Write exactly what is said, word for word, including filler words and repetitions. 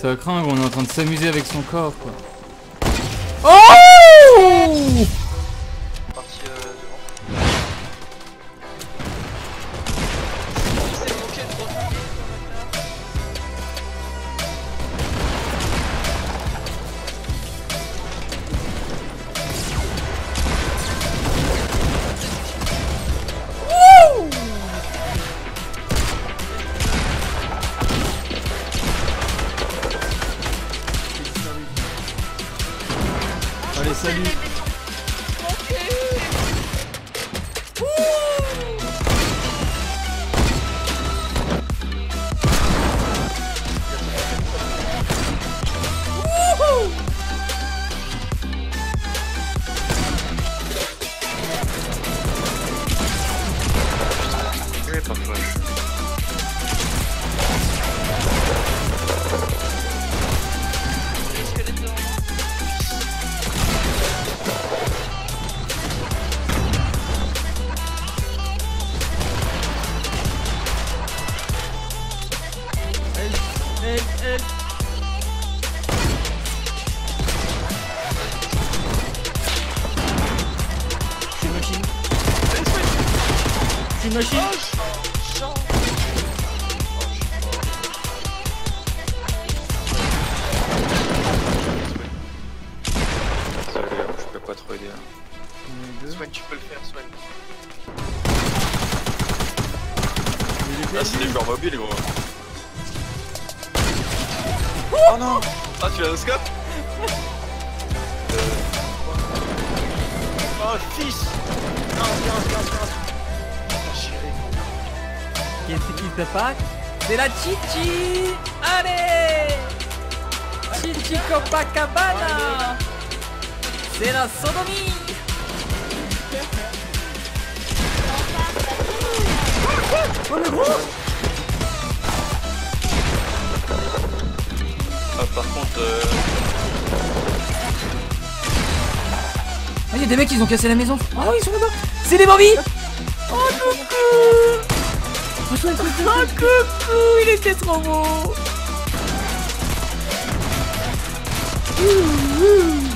Ça craint, on est en train de s'amuser avec son corps, quoi. Oh! Parti euh, devant. Il s'est moqué de moi. Allez, salut. C'est une machine. Désolé, je peux pas trop aider. Swan, tu peux le faire, Swan. Là c'est des joueurs mobiles, gros. Oh non! Ah, tu l'as au scope? euh... Oh, fils! Non, non, non, non. Qu'est-ce qu'il te passe? C'est la Chichi! Allez! Chichi Copacabana! C'est la sodomie! Oh le gros! Ah, par contre euh... Ah y'a des mecs ils ont cassé la maison. Ah oh, ils sont là-bas. C'est des bambis. Oh coucou. Oh coucou. Il était trop beau. Ouh, ouh.